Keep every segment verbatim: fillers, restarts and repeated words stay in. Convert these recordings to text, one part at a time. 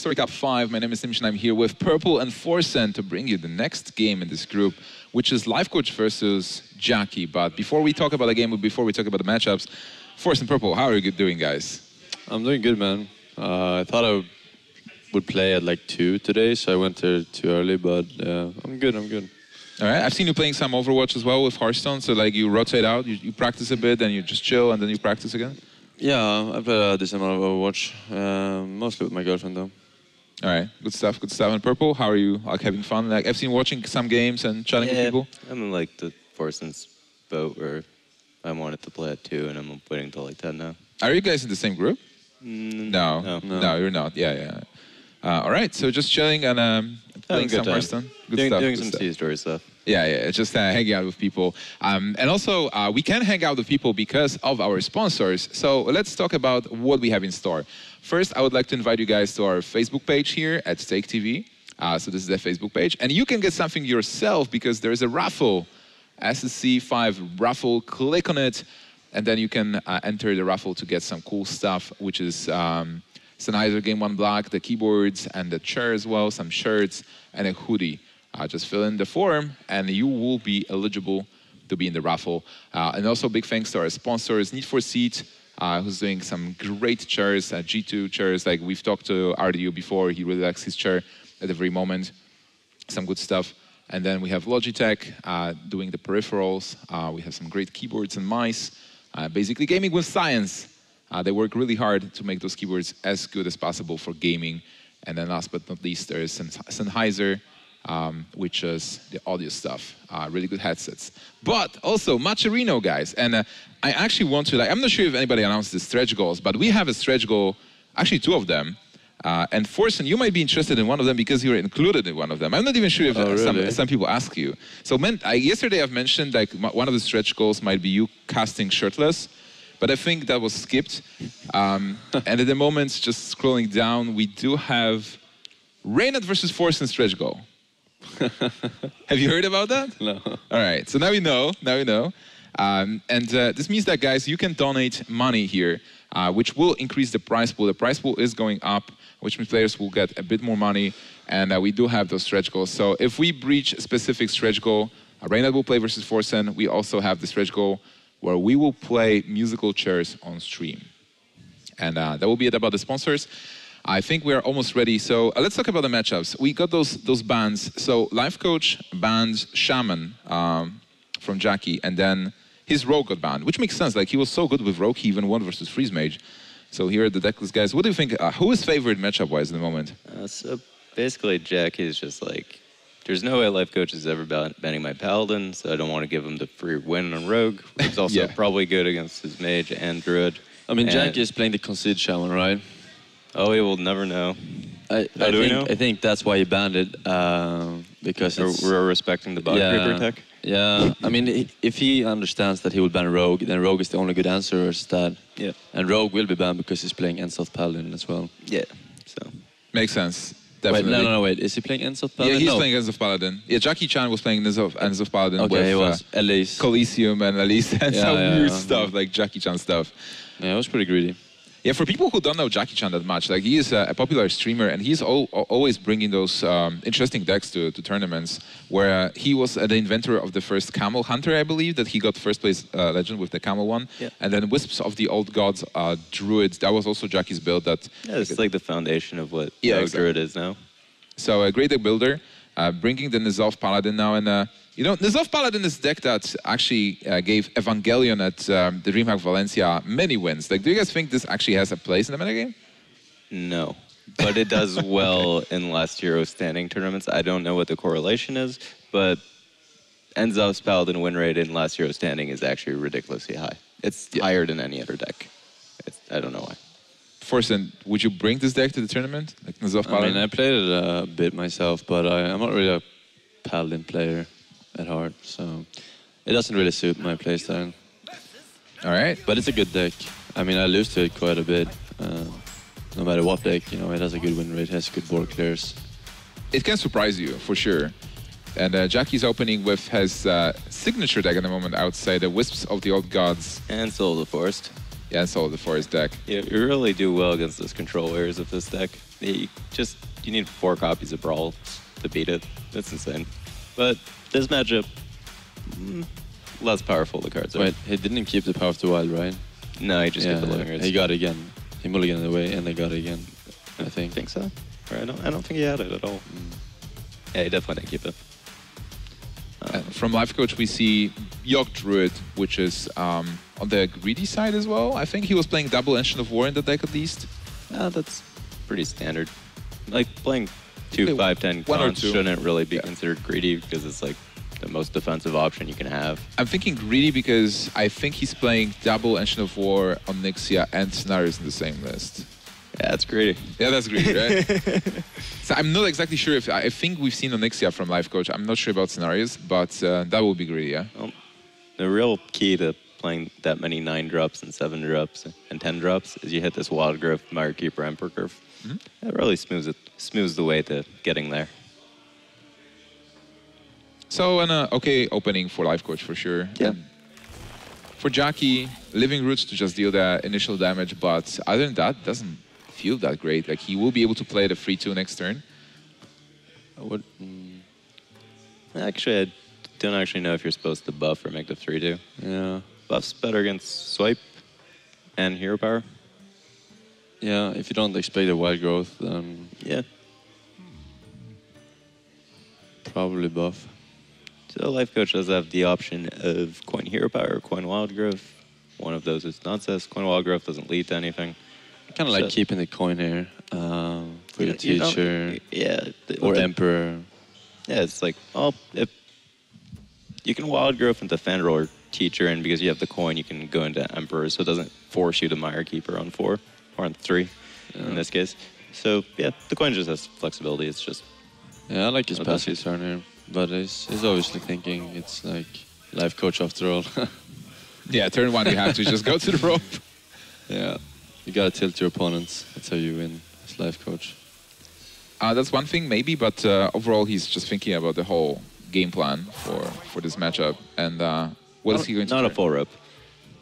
Story Cup five. My name is Simshin. I'm here with Purple and Forsen to bring you the next game in this group, which is Life Coach versus Jackie. But before we talk about the game, before we talk about the matchups, Forsen, Purple, how are you doing, guys? I'm doing good, man. Uh, I thought I would play at like two today, so I went there too early, but uh, I'm good, I'm good. All right, I've seen you playing some Overwatch as well with Hearthstone, so like you rotate out, you, you practice a bit, then you just chill, and then you practice again? Yeah, I play a decent amount of Overwatch, uh, mostly with my girlfriend though. All right, good stuff, good stuff. And Purple, how are you? Like having fun? Like I've seen watching some games and chatting yeah, with people. I'm in like the Forsen's boat where I wanted to play at two, and I'm waiting until like ten now. Are you guys in the same group? Mm, no. no, no, no, you're not. Yeah, yeah. Uh, all right, so just chilling and um, playing some Hearthstone. Good doing, stuff. Doing good some Sea Story stuff. Yeah, yeah, just uh, hanging out with people. Um, and also, uh, we can hang out with people because of our sponsors. So let's talk about what we have in store. First, I would like to invite you guys to our Facebook page here at Stake T V. Uh, so this is the Facebook page. And you can get something yourself because there is a raffle, S S C five raffle. Click on it, and then you can uh, enter the raffle to get some cool stuff, which is... Um, Sennheiser Game One Black, the keyboards and the chair as well, some shirts and a hoodie. Uh, just fill in the form and you will be eligible to be in the raffle. Uh, and also big thanks to our sponsors, Need for Seat, uh, who's doing some great chairs, uh, G two chairs. Like we've talked to R D U before, he really likes his chair at every moment. Some good stuff. And then we have Logitech uh, doing the peripherals. Uh, we have some great keyboards and mice. Uh, basically gaming with science. Uh, they work really hard to make those keyboards as good as possible for gaming. And then last but not least, there is Sennheiser, um, which is the audio stuff. Uh, really good headsets. But also, Macherino, guys. And uh, I actually want to, like, I'm not sure if anybody announced the stretch goals, but we have a stretch goal, actually two of them. Uh, and Forsen, you might be interested in one of them because you were included in one of them. I'm not even sure if oh, really? some, some people ask you. So man, I, yesterday I've mentioned like one of the stretch goals might be you casting shirtless. But I think that was skipped. Um, and at the moment, just scrolling down, we do have Reynard versus Forsen stretch goal. Have you heard about that? No. All right, so now we know, now we know. Um, and uh, this means that, guys, you can donate money here, uh, which will increase the prize pool. The prize pool is going up, which means players will get a bit more money. And uh, we do have those stretch goals. So if we breach a specific stretch goal, uh, Reynard will play versus Forsen. We also have the stretch goal where we will play musical chairs on stream. And uh, that will be it about the sponsors. I think we are almost ready. So uh, let's talk about the matchups. We got those those bans. So Life Coach banned Shaman um, from Jackie, and then his Rogue got banned, which makes sense. Like he was so good with Rogue, he even won versus Freeze Mage. So here are the decklist guys. What do you think? Uh, who is favored matchup-wise at the moment? Uh, so basically, Jackie is just like, there's no way Life Coach is ever banning my Paladin, so I don't want to give him the free win on Rogue, which is also yeah. probably good against his Mage and Druid. I mean, and Jackie is playing the Concede Shaman, right? Oh, we will never know. I, How I do think, we know? I think that's why he banned it, uh, because we're, we're respecting the Bog yeah, Creeper tech? Yeah, I mean, if he understands that he will ban Rogue, then Rogue is the only good answer is that. Yeah. And Rogue will be banned because he's playing N'Zoth Paladin as well. Yeah, so. Makes sense. Definitely. Wait, no, no, no, wait. Is he playing N'Zoth Paladin? Yeah, he's no. playing N'Zoth Paladin. Yeah, Jackie Chan was playing N'Zoth Paladin okay, with he was. Uh, Elise. Coliseum and Elise and yeah, some yeah, weird yeah. stuff, like Jackie Chan stuff. Yeah, it was pretty greedy. Yeah, for people who don't know Jackie Chan that much, like he is a, a popular streamer and he's al always bringing those um, interesting decks to, to tournaments where uh, he was uh, the inventor of the first Camel Hunter, I believe, that he got first place uh, legend with the Camel one. Yeah. And then Wisps of the Old Gods, uh, Druid, that was also Jackie's build. That yeah, it's like, like the foundation of what yeah, exactly. Druid is now. So a great deck builder, uh, bringing the N'Zoth Paladin now. And uh, you know, N'Zoth Paladin is a deck that actually uh, gave Evangelion at um, the DreamHack Valencia many wins. Like, do you guys think this actually has a place in the metagame? No, but it does well okay. in last year's standing tournaments. I don't know what the correlation is, but N'Zoth's Paladin win rate in last year's standing is actually ridiculously high. It's yeah. higher than any other deck. It's, I don't know why. Forsen, would you bring this deck to the tournament? Like N'Zoth Paladin? I mean, I played it a bit myself, but I, I'm not really a Paladin player at heart, so it doesn't really suit my playstyle. All right. But it's a good deck. I mean, I lose to it quite a bit. Uh, no matter what deck, you know, it has a good win rate, it has good board clears. It can surprise you, for sure. And uh, Jackie's opening with his uh, signature deck at the moment, I would say, the Wisps of the Old Gods. And Soul of the Forest. Yeah, Soul of the Forest deck. Yeah, you really do well against those control errors of this deck. You just you need four copies of Brawl to beat it. That's insane. But this matchup, less powerful the cards are. Wait, he didn't keep the Power of the Wild, right? No, he just yeah, got the Living Roots. He got it again. He mulliganed away and they got it again, I think. I think so. Or I don't I don't think he had it at all. Mm. Yeah, he definitely didn't keep it. Um, uh, from Life Coach, we see York Druid, which is um, on the greedy side as well. I think he was playing double Ancient of War in the deck at least. Uh, that's pretty standard. Like, playing two, okay, five, ten cons shouldn't really be yeah. considered greedy because it's like the most defensive option you can have. I'm thinking greedy because I think he's playing double Ancient of War, Onyxia, and Scenarios in the same list. Yeah, that's greedy. Yeah, that's greedy, right? So I'm not exactly sure if... I think we've seen Onyxia from Life Coach. I'm not sure about Scenarios, but uh, that would be greedy, yeah? Well, the real key to playing that many nine drops and seven drops and ten drops is you hit this Wild Growth, Mire Keeper, Emperor curve. Mm-hmm. That really smooths, it, smooths the way to getting there. So, an uh, okay opening for Life Coach, for sure. Yeah. And for Jackie, Living Roots to just deal the initial damage, but other than that, doesn't feel that great. Like, he will be able to play the three two next turn. I would, mm, actually, I don't actually know if you're supposed to buff or make the three two. Yeah. Buff's better against Swipe and Hero Power. Yeah, if you don't expect a Wild Growth, then... Yeah. Probably buff. So Life Coach does have the option of Coin Hero Power or Coin Wild Growth. One of those is nonsense. Coin Wild Growth doesn't lead to anything. I kind of so, like keeping the coin here. Um, for your teacher. Yeah. The, or the, Emperor. Yeah, it's like, oh, if you can Wild Growth into Fandral or Teacher, and because you have the coin, you can go into Emperor, so it doesn't force you to Mire Keeper on four. Or on three, yeah. in this case. So, yeah, the coin just has flexibility. It's just... Yeah, I like his passive turn here. But he's, he's obviously thinking it's like Life Coach after all. Yeah, turn one you have to just go to the rope. Yeah, you gotta tilt your opponents. That's how you win as Life Coach. Uh, that's one thing maybe, but uh, overall he's just thinking about the whole game plan for, for this matchup. And uh, what not, is he going to Not turn? A full rope.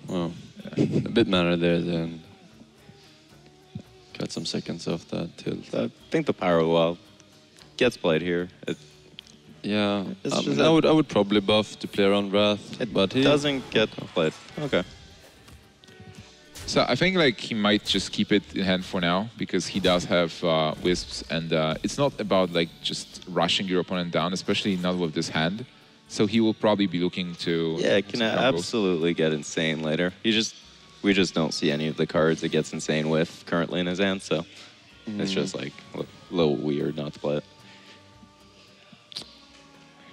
Well, yeah. A bit matter there then. Got some seconds off that tilt. I think the Power of the Wild gets played here. It, yeah, I, mean, I would I would probably buff to play around Wrath, it but he doesn't get played. Okay. So I think like he might just keep it in hand for now because he does have uh, Wisps, and uh, it's not about like just rushing your opponent down, especially not with this hand. So he will probably be looking to. Yeah, it can absolutely get insane later. He just. We just don't see any of the cards it gets insane with currently in his hand, so mm. it's just like a little weird not to play it.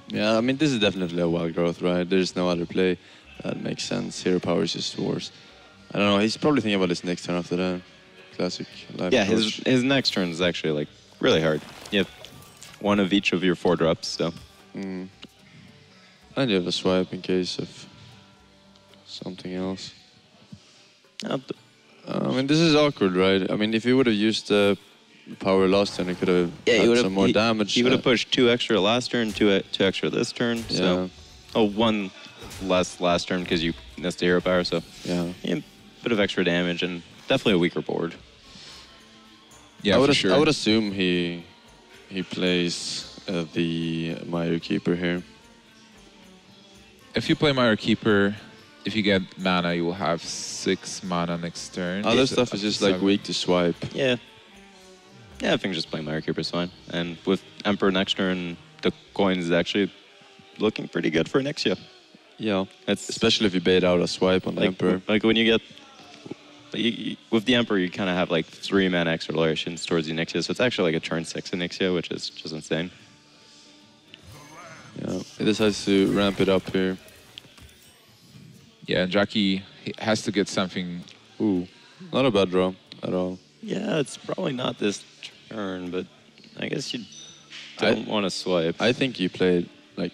Yeah, I mean, this is definitely a Wild Growth, right? There's no other play. That makes sense. Hero Power is just worse. I don't know, he's probably thinking about his next turn after that. Classic Life Yeah, his, his next turn is actually like really hard. You have one of each of your four drops, so. Mm. And you have a swipe in case of something else. Uh, I mean, this is awkward, right? I mean, if he would have used the uh, power last turn, he could have yeah, had some more he, damage. He would have pushed two extra last turn, two, two extra this turn. Yeah. So, oh, one less last turn because you missed the Hero Power. So, yeah. yeah, a bit of extra damage and definitely a weaker board. Yeah, I would, for sure. I would assume he he plays uh, the Mire Keeper here. If you play Mire Keeper. If you get mana, you will have six mana next turn. Other yeah, stuff is just seven. Like weak to swipe. Yeah. Yeah, I think just playing Mire Keeper is fine. And with Emperor next turn, the coin is actually looking pretty good for next year. Yeah. That's especially if you bait out a swipe on like, Emperor. Like when you get... You, you, with the Emperor, you kind of have like three mana accelerations towards Onyxia, so it's actually like a turn six Onyxia, which is just insane. Yeah. He decides to ramp it up here. Yeah, and Jackie has to get something. Ooh, not a bad draw at all. Yeah, it's probably not this turn, but I guess you don't want to swipe. I think you played, like,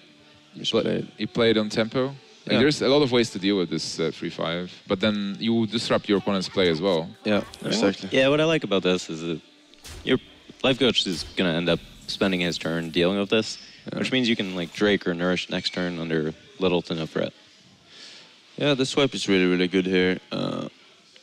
you should play it. You played on tempo. Yeah. Like, there's a lot of ways to deal with this three five, uh, but then you disrupt your opponent's play as well. Yeah, exactly. Yeah, what I like about this is that your Life Coach is going to end up spending his turn dealing with this, yeah. which means you can, like, Drake or Nourish next turn under little to no threat. Yeah, the swipe is really, really good here. Uh,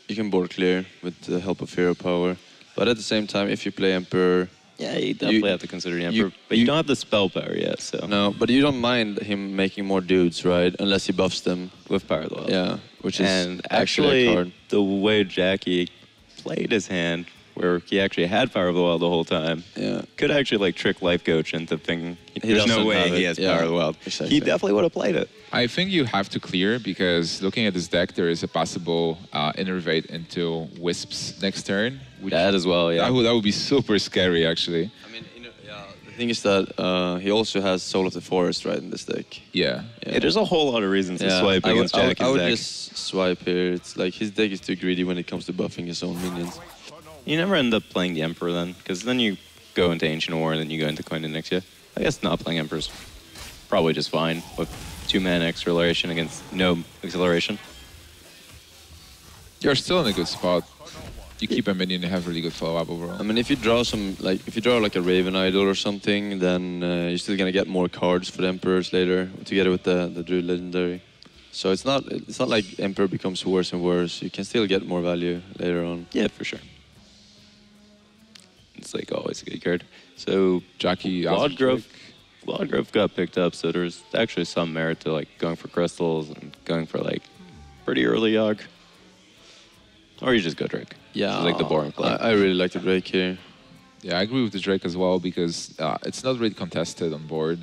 you can board clear with the help of Hero Power. But at the same time, if you play Emperor... Yeah, you definitely you, have to consider the Emperor. You, but you, you don't have the spell power yet, so... No, but you don't mind him making more dudes, right? Unless he buffs them. With Power of the Wild. Yeah, which is and actually, actually a card. The way Jackie played his hand, where he actually had Power of the Wild the whole time, yeah. could actually like trick Life Coach into thinking he there's no way he has yeah. Power of the Wild. Exactly. He definitely would have played it. I think you have to clear, because looking at this deck, there is a possible uh, Innervate into Wisps next turn. Which that as well, yeah. That would, that would be super scary, actually. I mean, you know, yeah, the thing is that uh, he also has Soul of the Forest, right, in this deck. Yeah. yeah. yeah there's a whole lot of reasons yeah. to swipe I against would, Jackie's deck. I would deck. just swipe here. It's like his deck is too greedy when it comes to buffing his own minions. You never end up playing the Emperor then, because then you go into Ancient War and then you go into Coin Onyxia. I guess not playing Emperor's probably just fine with two mana acceleration against no acceleration. You're still in a good spot. You keep a minion and have really good follow-up overall. I mean, if you draw some, like if you draw like a Raven Idol or something, then uh, you're still gonna get more cards for the Emperors later, together with the the Druid Legendary. So it's not it's not like Emperor becomes worse and worse. You can still get more value later on. Yeah, for sure. It's like always a good card. So Jackie, Wild Growth, Wild Growth got picked up. So there's actually some merit to like going for crystals and going for like pretty early yogg, or you just go Drake. Yeah, just like the boring play. I, I really like the Drake here. Yeah, I agree with the Drake as well, because uh, it's not really contested on board.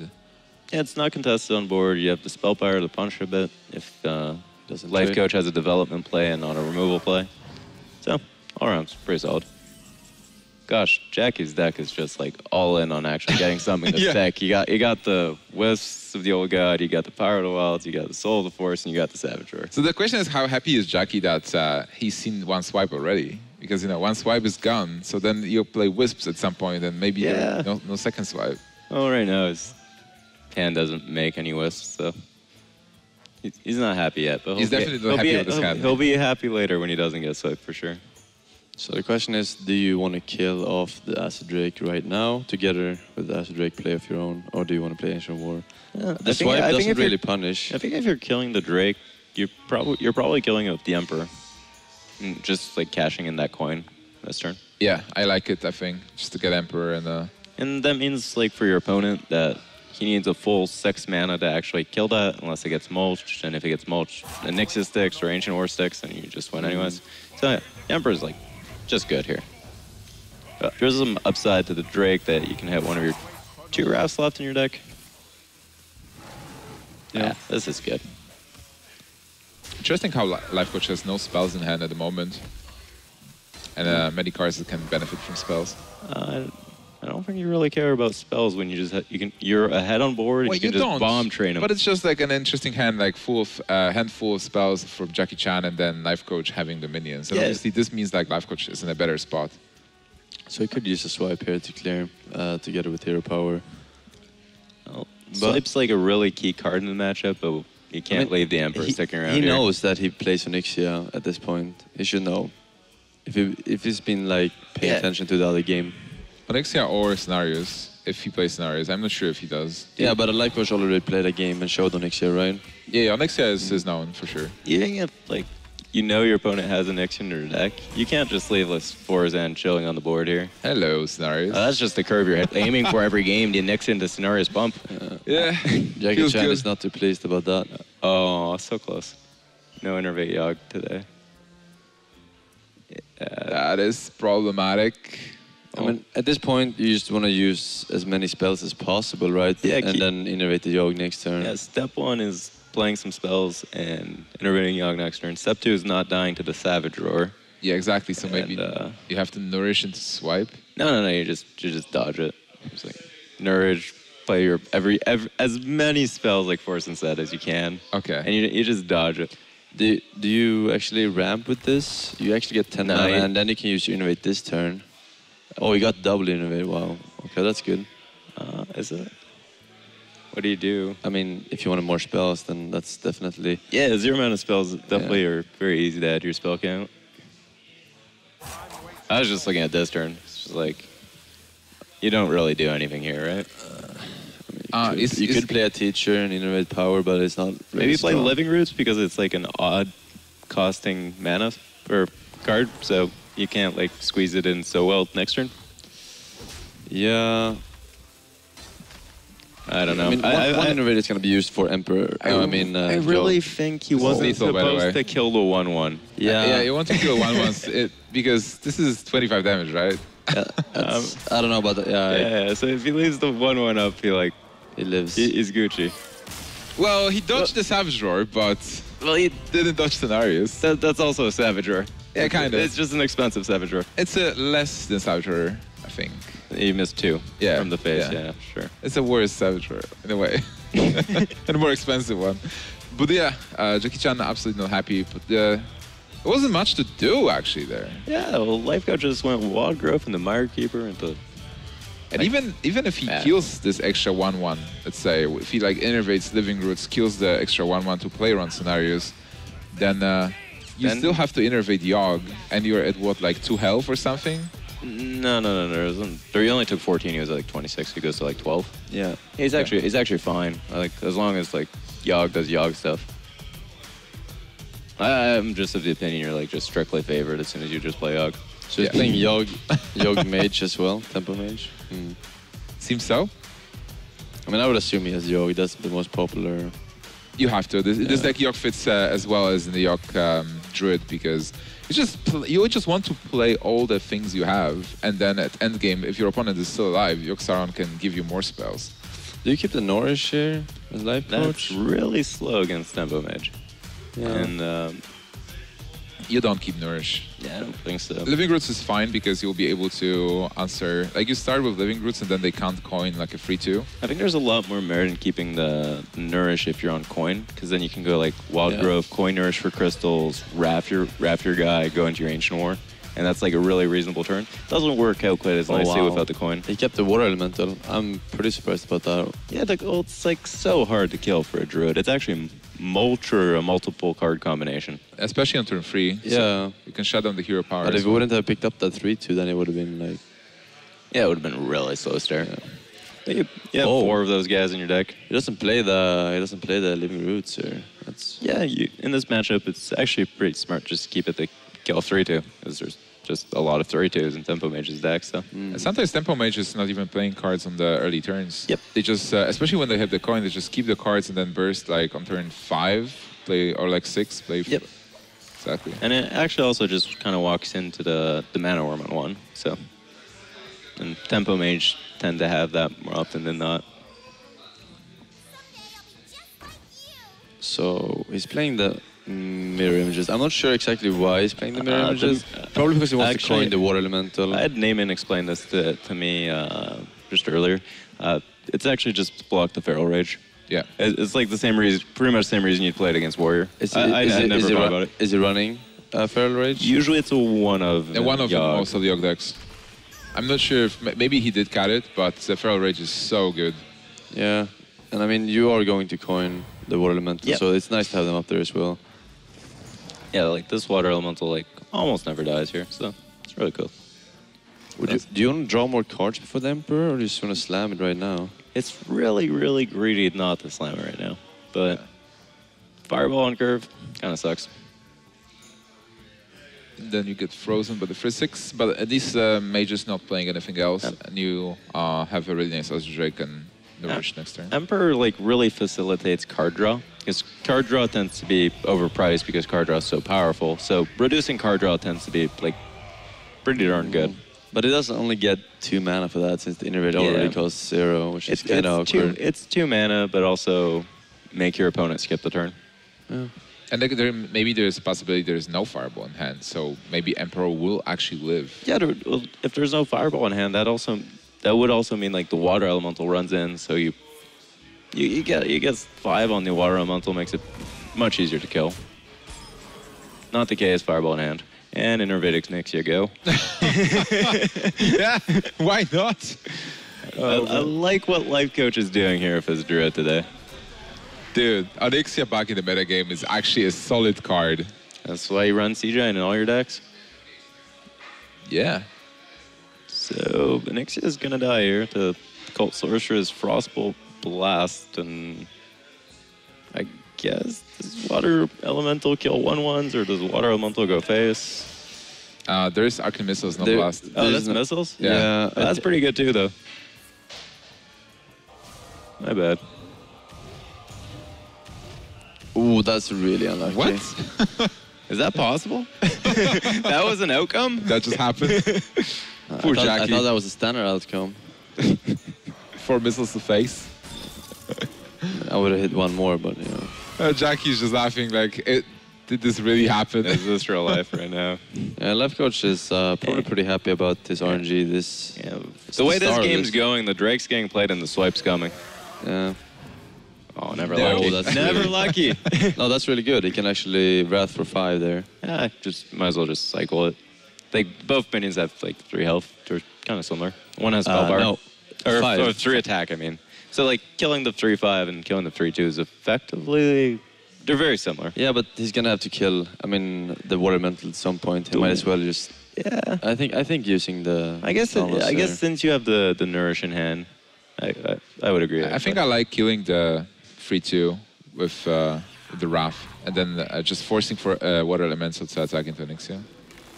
Yeah, it's not contested on board. You have the spell power to punish a bit. If uh, doesn't Life Coach has a development play and not a removal play, so all around it's pretty solid. Gosh, Jackie's deck is just like all in on actually getting something to tech. You got you got the Wisps of the Old God, you got the Power of the Wilds, you got the Soul of the Forest, and you got the Savage Roar. So the question is, how happy is Jackie that uh, he's seen one swipe already? Because you know one swipe is gone, so then you'll play Wisps at some point, and maybe yeah. no, no second swipe. Oh, right now his hand doesn't make any Wisps, so he's not happy yet. But he's definitely not happy with this hand. He'll be happy later when he doesn't get swiped for sure. So the question is, do you want to kill off the Acid Drake right now, together with the Acid Drake play of your own, or do you want to play Ancient War? Yeah, the I swipe think, doesn't really punish. I think if you're killing the Drake, you're probably you're probably killing with the Emperor, just like cashing in that coin this turn. Yeah, I like it. I think just to get Emperor and. Uh... And that means like for your opponent that he needs a full six mana to actually kill that, unless it gets mulched. And if it gets mulched, Onyxia sticks or Ancient War sticks, and you just win anyways. Mm. So yeah, Emperor's like. Just good here. Uh, there's some upside to the Drake that you can have one of your two Wraths left in your deck. Yeah, ah, this is good. Interesting how Life Coach has no spells in hand at the moment. And uh, many cards that can benefit from spells. Uh, I don't think you really care about spells when you just you can you're ahead on board. And well, you can you just don't, bomb train them. But it's just like an interesting hand, like full of, uh, handful of spells from Jackie Chan, and then Life Coach having the minions. And yeah. obviously this means like Life Coach is in a better spot. So you could use a swipe here to clear uh, together with hero power. Well, swipe's like a really key card in the matchup, but you can't I mean, leave the Emperor he, sticking around. He here. knows that he plays Onyxia at this point. He should know if he, if he's been like paying yeah. attention to the other game. Onyxia or Scenarios, if he plays Scenarios. I'm not sure if he does. Yeah, but Life Coach already played a game and showed Onyxia, right? Yeah, Onyxia is, is known for sure. Even if like, you know your opponent has Onyxia in their deck, you can't just leave this Forsen chilling on the board here. Hello, Scenarios. Uh, that's just the curve you're aiming for every game, the Onyxia into Scenarios bump. Uh, yeah. Jackie Chan is not too pleased about that. Oh, so close. No Innervate yogg today. Uh, that is problematic. I mean, at this point, you just want to use as many spells as possible, right? Yeah, and keep... then innervate the yogg next turn. Yeah, step one is playing some spells and innervating yogg next turn. Step two is not dying to the Savage Roar. Yeah, exactly. So and, maybe uh, you have to nourish into swipe. No, no, no. You just you just dodge it. Just like nourish, play your every, every as many spells like Forsen said as you can. Okay. And you you just dodge it. Do do you actually ramp with this? You actually get ten no, mana, you... and then you can use your innervate this turn. Oh, you got double innervate, wow. Okay, that's good. Uh, is it? What do you do? I mean, if you wanted more spells, then that's definitely... Yeah, zero amount of spells definitely yeah. are very easy to add to your spell count. I was just looking at this turn. It's just like, you don't really do anything here, right? Uh, I mean, you uh, could, is, you is, could play a teacher and innervate power, but it's not... Maybe you play Living Roots because it's like an odd costing mana or card, so... you can't like squeeze it in so well. Next turn? Yeah. I don't know. I mean, one, I, one Innervate is going to be used for Emperor. I, no, I mean, uh, I really Joel. think he wasn't lethal, supposed to kill the one one. Yeah, uh, yeah, you want to kill one once it, because this is twenty-five damage, right? Yeah, um, I don't know about that. Yeah, yeah, yeah. So if he leaves the one one up, he like he lives. He, he's Gucci. Well, he dodged well, the Savage Roar, but well, he didn't dodge Scenarios. That, that's also a Savage Roar. Yeah, kind of. It's just an expensive Savage Roar. It's a less than Savage Roar, I think. You missed two yeah, from the face, yeah. yeah, sure. It's a worse Savage Roar, in a way. And a more expensive one. But yeah, uh, Jackie Chan absolutely not happy. But uh, there wasn't much to do, actually, there. Yeah, well, Life Coach just went Wild Growth and the Mire Keeper into... And like, even even if he man. kills this extra one one, let's say, if he like innervates Living Roots, kills the extra one one to play run Scenarios, then uh, you then, still have to innervate Yogg, and you're at what, like two health or something? No, no, no, no. Isn't. He only took fourteen. He was at like twenty-six. He goes to like twelve. Yeah, he's yeah. actually he's actually fine. Like as long as like Yogg does Yogg stuff. I, I'm just of the opinion you're like just strictly favored as soon as you just play Yogg. So yeah. playing Yogg, Yogg Mage as well, Tempo Mage. Mm. Seems so. I mean, I would assume he has Yogg. That's the most popular. You have to. This, yeah. this deck Yogg fits uh, as well as in the Yogg um, Druid because. It's just you just want to play all the things you have, and then at endgame, if your opponent is still alive, Yogg-Saron can give you more spells. Do you keep the Nourish here with Life Coach? That's really slow against Tempo Mage. Yeah. And um, you don't keep Nourish. Yeah, I don't think so. Living Roots is fine because you'll be able to answer. Like you start with Living Roots, and then they can't coin like a free two. I think there's a lot more merit in keeping the Nourish if you're on coin, because then you can go like Wild yeah. Growth, coin Nourish for crystals, wrap your wrap your guy, go into your Ancient War, and that's like a really reasonable turn. Doesn't work calculated as oh, nicely wow. without the coin. He kept the Water Elemental. I'm pretty surprised about that. Yeah, the gold's like so hard to kill for a Druid. It's actually. Mulcher a multiple card combination. Especially on turn three. Yeah. So you can shut down the hero power. But if well. we wouldn't have picked up that three two, then it would have been like... Yeah, it would have been really slow stare. Yeah. You, you have oh. four of those guys in your deck. He doesn't play the he doesn't play the Living Roots here. That's... Yeah, you, in this matchup, it's actually pretty smart just to keep it the kill three two. Because there's just a lot of three twos in Tempo Mage's deck. So. Mm. And sometimes Tempo Mage is not even playing cards on the early turns. Yep. They just, uh, especially when they have the coin, they just keep the cards and then burst like on turn five, play or like six, play. Yep. Exactly. And it actually also just kind of walks into the the Mana Worm on one. So, and Tempo Mage tend to have that more often than not. So he's playing the. Mirror Images. I'm not sure exactly why he's playing the Mirror uh, Images. The, Probably because he wants actually, to coin the Water Elemental. I had Naaman explain this to, to me uh, just earlier. Uh, it's actually just to block the Feral Rage. Yeah. It, it's like the same reason, pretty much the same reason you'd play it against Warrior. Is it, I, is I, I it, never is thought it about it. Is it running uh, Feral Rage? Usually it's a one of yeah, One of Yogg. most of the Yogg decks. I'm not sure if, maybe he did cut it, but the Feral Rage is so good. Yeah. And I mean, you are going to coin the Water Elemental, yep. so it's nice to have them up there as well. Yeah, like this Water Elemental like almost never dies here, so it's really cool. Would you, do you want to draw more cards before the Emperor, or do you just want to slam it right now? It's really, really greedy not to slam it right now, but yeah. Fireball on curve kind of sucks. And then you get frozen by the three six, but at least uh, Mage is not playing anything else, yeah. and you uh, have a really nice Eldritch Drake and Nourish yeah. next turn. Emperor like really facilitates card draw. Because card draw tends to be overpriced because card draw is so powerful. So reducing card draw tends to be like pretty darn good. Mm-hmm. But it doesn't only get two mana for that since the Innervate already yeah. costs zero, which it's, is kind of awkward. Two, it's two mana, but also make your opponent skip the turn. Yeah. And there, maybe there's a possibility there's no Fireball in hand, so maybe Emperor will actually live. Yeah, there, well, if there's no Fireball in hand, that also that would also mean like the Water Elemental runs in, so you. You, you get you get five on the Water Elemental, makes it much easier to kill. Not the case, Fireball in hand. And Innervate Onyxia go. Yeah, why not? Uh, I, I like what Life Coach is doing here if it's Druid today. Dude, Onyxia back in the metagame is actually a solid card. That's why you run C J in all your decks? Yeah. So Onyxia is going to die here to Cult Sorcerer's Frostbolt. Blast, and I guess does Water Elemental kill one ones or does Water Elemental go face? Uh, there's Arcane Missiles, not there, Blast. Oh, that's no, Missiles? Yeah. yeah. Oh, that's pretty good too, though. My bad. Ooh, that's really unlucky. What? Is that possible? That was an outcome? That just happened. Poor I thought, Jackie. I thought that was a standard outcome. Four missiles to face. I would have hit one more, but you know. Uh, Jackie's just laughing like, it, did this really happen? Is this real life right now? Yeah, Life Coach is uh, probably pretty happy about this R N G. This yeah. The way the this game's going, the Drake's getting played and the Swipe's coming. Yeah. Oh, never no, lucky. That's never really, lucky. No, that's really good. He can actually Wrath for five there. Yeah, just might as well just cycle it. They both minions have like three health, they're kind of similar. One has spell uh, bar. No. Or, or three attack, I mean. So like killing the three five and killing the three two is effectively they're very similar. Yeah, but he's gonna have to kill. I mean, the Water Elemental at some point. He Doom. might as well just. Yeah. I think I think using the. I guess it, I guess there. since you have the the nourish in hand, I I, I would agree. I, I think I like killing the three two with uh, the Wrath and then uh, just forcing for uh, Water Elemental to attack into Onyxia.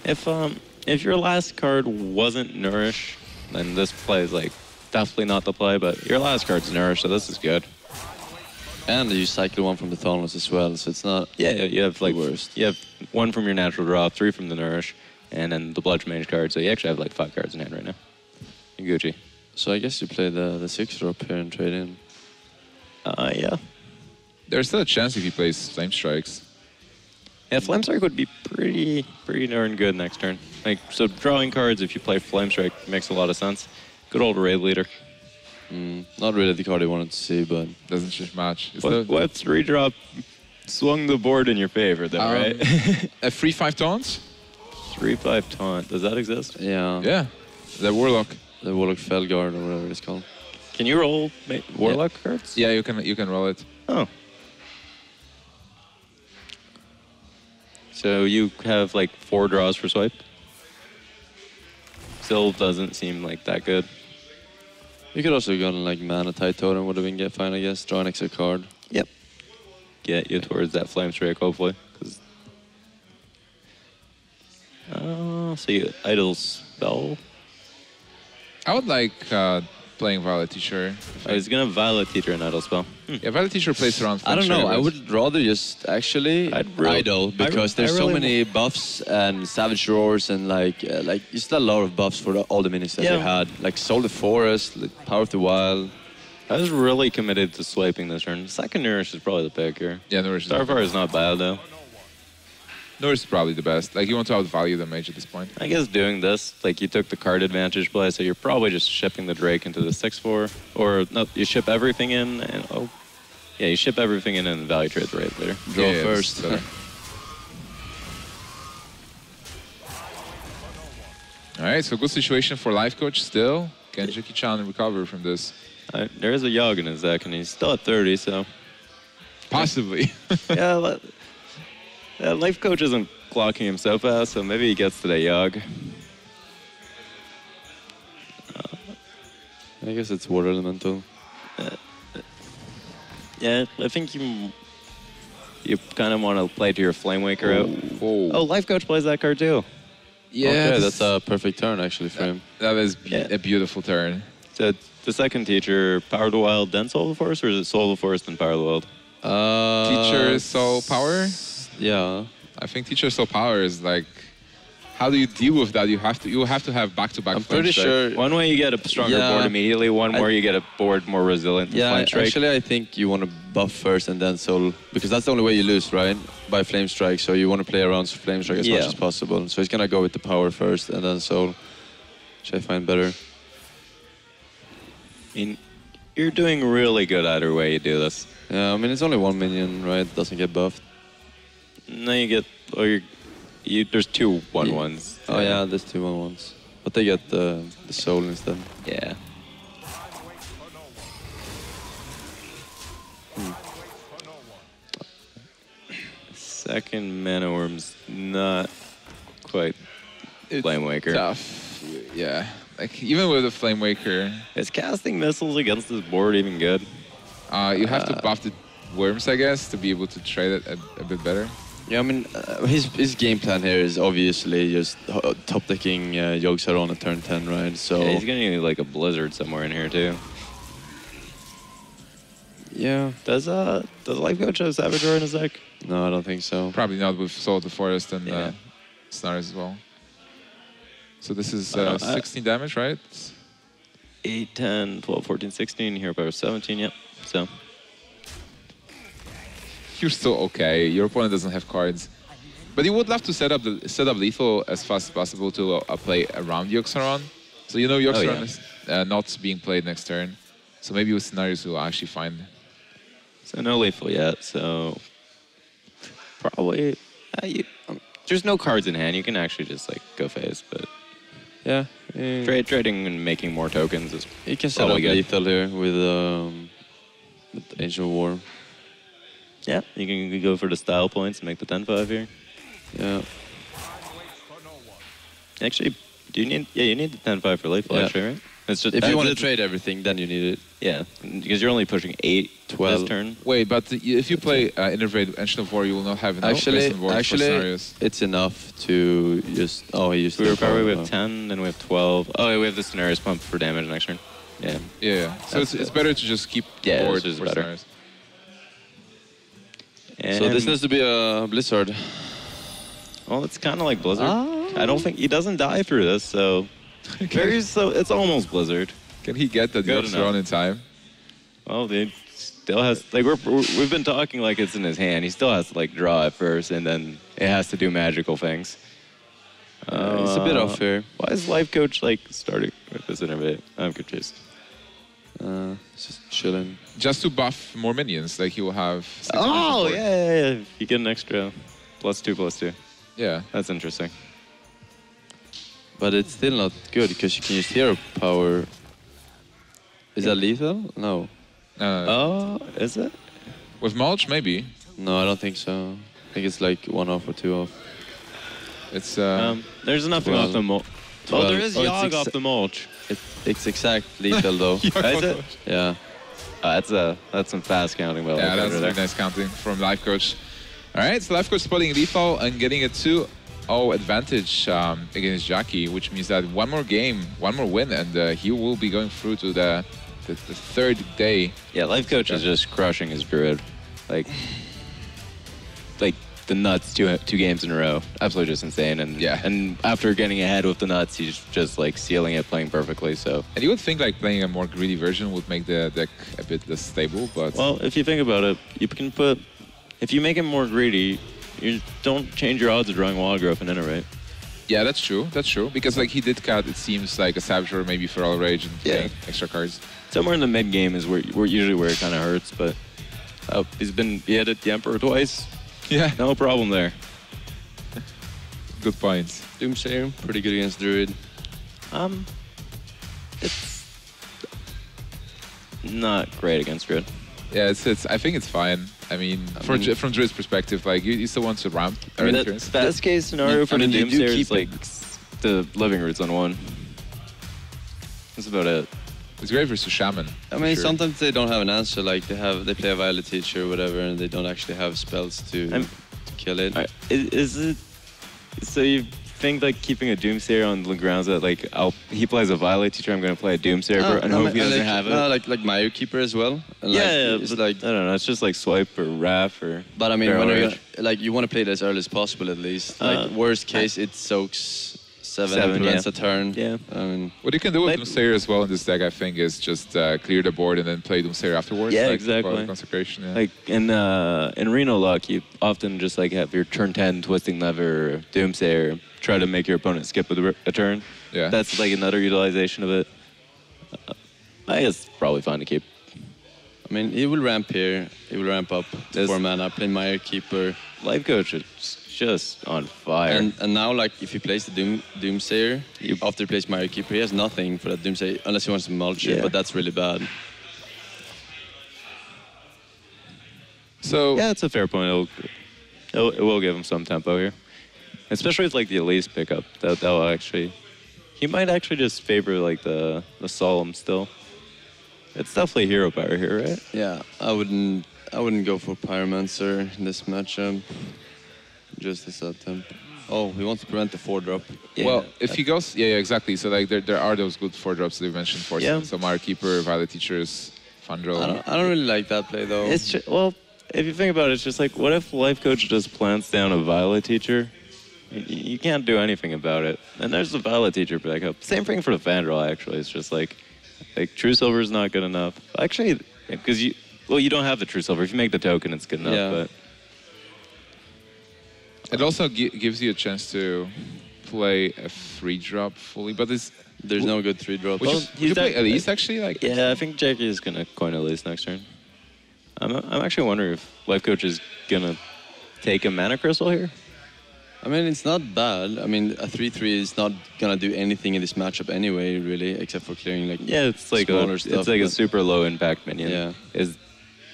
If um if your last card wasn't nourish, then this play is like. Definitely not the play, but your last card's Nourish, so this is good. And you cycle one from the Thornless as well, so it's not yeah, yeah you have like worst. You have one from your natural draw, three from the Nourish, and then the Bludgeon Mage card, so you actually have like five cards in hand right now. You're Gucci. So I guess you play the, the six drop here and trade in. Uh, yeah. There's still a chance if he plays Flame Strikes. Yeah, Flame Strike would be pretty, pretty darn good next turn. Like, so drawing cards, if you play Flame Strike, makes a lot of sense. Good old Raid Leader. Mm, not really the card I wanted to see, but... Doesn't just match. What, what's redrop swung the board in your favor, though, um, right? A three five Taunt? three five Taunt. Does that exist? Yeah. Yeah. The Warlock. The Warlock Felguard, or whatever it's called. Can you roll mate, Warlock yeah. cards? Yeah, you can, you can roll it. Oh. So you have, like, four draws for Swipe? Still doesn't seem like that good. You could also have gotten like Mana Tide Totem would have been get fine, I guess. Draw an extra card. Yep. Get you towards that Flame Strike, hopefully. Cause... Uh, so you idle spell? I would like uh, playing Violet Teacher. I was going to Violet Teacher and idle spell. Hmm. Yeah, Violet Teacher plays around Flame I don't know. Strike. I would rather just actually really, idle because I, there's I really so many buffs and Savage Roars and like, uh, like just a lot of buffs for the, all the minions that yeah. they had. Like Soul of the Forest, like Power of the Wild. I was really committed to swiping this turn. Second Nourish is probably the pick here. Yeah, Nourish is Starfire is not bad though. Nourish is probably the best. Like you want to outvalue the Mage at this point. I guess doing this, like you took the card advantage play, so you're probably just shipping the Drake into the six four. Or no, you ship everything in and oh. Yeah, you ship everything in and value trade the Raid Leader. Draw yeah, first. Yeah, Alright, so good situation for Life Coach still. Can Jackie Chan recover from this? Right, there is a Yogg in his deck and he's still at thirty, so... Possibly. yeah, let, Uh, Life Coach isn't clocking him so fast, so maybe he gets to that Yogg. Uh, I guess it's Water Elemental. Uh, uh, yeah, I think you you kind of want to play to your Flame Waker out. Oh. oh, Life Coach plays that card too. Yeah, okay, that's a perfect turn actually for that, him. That is yeah. a beautiful turn. So the second teacher, Power of the Wild, then Soul of the Forest, or is it Soul of the Forest and Power of the Wild? Uh, teacher, Soul, Power. Yeah, I think Teacher Soul Power is like, how do you deal with that? You have to, you have to have back-to-back. -back I'm pretty sure. One way you get a stronger yeah, board immediately. One I, where you get a board more resilient. Yeah, flame strike. Actually, I think you want to buff first and then soul because that's the only way you lose, right? By Flame Strike. So you want to play around Flame Strike as yeah. much as possible. So he's gonna go with the Power first and then Soul, which I find better. I mean, you're doing really good either way you do this. Yeah, I mean it's only one minion, right? It doesn't get buffed. No, you get, or you, you, there's two one ones. Yeah. Oh yeah, there's two one ones, but they get the the soul instead. Yeah. Hmm. Second Mana Worm's not quite it's Flame Waker. Tough. Yeah, like even with the Flame Waker. Is casting missiles against this board even good? Uh, you have uh, to buff the worms, I guess, to be able to trade it a, a bit better. Yeah, I mean, uh, his his game plan here is obviously just top decking uh, Yogg-Saron at turn ten, right? So yeah, he's gonna need like a Blizzard somewhere in here too. Yeah. Does uh does Life Coach have Savage Roar in his deck? No, I don't think so. Probably not with Soul of the Forest and yeah. uh, Scenarios as well. So this is uh, uh, sixteen damage, right? eight, ten, twelve, fourteen, sixteen, hero power seventeen, yep. So. You're still okay. Your opponent doesn't have cards, but you would love to set up the set up lethal as fast as possible to uh, play around Yogg-Saron. So you know Yogg-Saron oh, yeah. is uh, not being played next turn. So maybe with Scenarios we'll actually find. So no lethal yet. So probably uh, you, um, there's no cards in hand. You can actually just like go phase, but yeah, yeah. Tra trading and making more tokens is. You can set up good. lethal here with um, with Ancient War. Yeah, you can go for the style points and make the ten five here. Yeah. Actually, do you need? Yeah, you need the ten five for late flash, yeah. right? It's just if you want to trade everything, then you need it. Yeah, because you're only pushing eight, twelve this turn. Wait, but if you play uh, Innervate Ancient of War, you will not have enough. Actually, actually, it's enough to just. Oh, he used. We were probably we have ten, then we have twelve. Oh, yeah, we have the Scenarios pump for damage next turn. Yeah. Yeah. yeah. So it's, it's better to just keep. Yeah, forward it's just better. Scenarios. And so this needs to be a Blizzard. Well, it's kind of like Blizzard. Oh. I don't think he doesn't die through this, so okay. so it's almost Blizzard. Can he get the Yogg-Saron in time? Well, he still has like we're, we're, we've been talking like it's in his hand. He still has to like draw it first, and then it has to do magical things. Uh, it's a bit off here. Why is Life Coach like starting with this Innervate? I'm confused. Uh, just chilling. Just to buff more minions, like he will have. Oh yeah, yeah, yeah, you get an extra plus two, plus two. Yeah, that's interesting. But it's still not good because you can use hero power. Is yeah. that lethal? No. Uh, oh, is it? With Mulch, maybe. No, I don't think so. I think it's like one off or two off. It's. Uh, um, there's nothing off the Mulch. Oh, there is oh, Yogg off the Mulch. It, it's exact lethal though. Is it? Yeah. Uh, that's a that's some fast counting. Well, yeah, that's really nice counting from Life Coach. All right, so Life Coach spotting lethal and getting a two oh advantage um, against Jackie, which means that one more game, one more win, and uh, he will be going through to the the, the third day. Yeah, Life Coach is just crushing his Druid, like like the nuts two two games in a row. Absolutely just insane. And yeah, and after getting ahead with the nuts, he's just like sealing it, playing perfectly. So and you would think like playing a more greedy version would make the deck a bit less stable, but well, if you think about it, you can put if you make it more greedy, you don't change your odds of drawing Wild Growth and Innervate. Yeah, that's true. That's true because like he did cut. It seems like a Savage Roar, maybe Feral Rage, and yeah, extra cards. Somewhere in the mid game is where, where usually where it kind of hurts. But uh, he's been he had the Emperor twice. Yeah. No problem there. Good points. Doomsayer, pretty good against Druid. Um, it's not great against Druid. Yeah, it's it's. I think it's fine. I mean, I from, mean from Druid's perspective, like you, you still want to ramp. I mean, that best case scenario for I mean, the Doomsayer is like it. the Living Roots on one. That's about it. It's great versus Shaman. I mean, sure. sometimes they don't have an answer. Like they have, they play a Violet Teacher or whatever, and they don't actually have spells to, to kill it. Right. Is, is it? So you think like keeping a Doomsayer on the grounds that like I'll, he plays a Violet Teacher, I'm going to play a Doomsayer no, and no, hope he doesn't like, have it. No, like like Mire Keeper as well. And yeah, like, yeah, it's but, like I don't know. It's just like Swipe or Wrath or. But I mean, whenever, like you want to play it as early as possible at least. Uh, like worst case, it soaks. Seven, Seven yeah. a turn. Yeah. I mean, what you can do with like, Doomsayer as well in this deck, I think, is just uh, clear the board and then play Doomsayer afterwards. Yeah, like, exactly. Consecration. Yeah. Like in uh, in Reno Lock, you often just like have your turn ten twisting lever, Doomsayer, try to make your opponent skip a, a turn. Yeah. That's like another utilization of it. Uh, I guess it's probably fine to keep. I mean, it will ramp here. It will ramp up to four mana. Play Mire Keeper. Life Coach. It's, just on fire. And, and now, like, if he plays the Doom, Doomsayer, you, after he plays Mire Keeper, he has nothing for that Doomsayer, unless he wants to mulch yeah. it, but that's really bad. So... Yeah, it's a fair point. It'll, it'll, it will give him some tempo here. Especially with, like, the Elise pickup. That, that'll actually... He might actually just favor, like, the, the Solemn still. It's definitely hero power here, right? Yeah, I wouldn't... I wouldn't go for Pyromancer in this matchup. Just the sub-tempo. Oh, he wants to prevent the four drop. Yeah, well, if he goes, yeah, yeah, exactly. So like there, there are those good four drops that you mentioned, Forsen. Yeah. So Mire Keeper, Violet Teachers, Fandral. I don't, I don't really like that play though. It's tr well, if you think about it, it's just like, what if Life Coach just plants down a Violet Teacher? You, you can't do anything about it. And there's the Violet Teacher backup. Same thing for the Fandral actually. It's just like, like True Silver is not good enough. Actually, because you, well, you don't have the True Silver. If you make the token, it's good enough. Yeah. But. It also gi gives you a chance to play a three drop fully, but there's there's no good three drop. Would, well, you, would he's you play Elise actually? Like, yeah, I think Jackie is gonna coin Elise next turn. I'm I'm actually wondering if Life Coach is gonna take a mana crystal here. I mean, it's not bad. I mean, a three three is not gonna do anything in this matchup anyway, really, except for clearing like yeah, it's like smaller a, stuff. It's like a super low impact minion. Yeah, is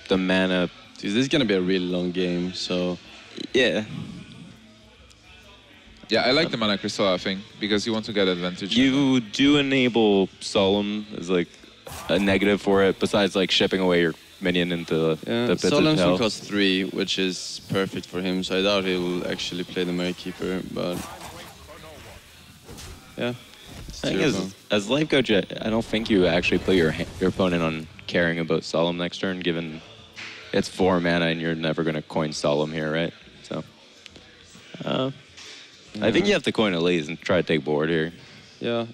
the mana? Dude, this is gonna be a really long game, so yeah. Yeah, I like the Mana Crystal, I think, because you want to get advantage. You do enable Solemn as like a negative for it, besides like shipping away your minion into yeah. the pits Solemn's of hell. Cost three, which is perfect for him, so I doubt he'll actually play the Mire Keeper, but yeah. I think as, as Life Coach, I don't think you actually play your, your opponent on caring about Solemn next turn, given it's four mana and you're never going to coin Solemn here, right? So. Uh, Yeah. I think you have to coin Elise and try to take board here. Yeah.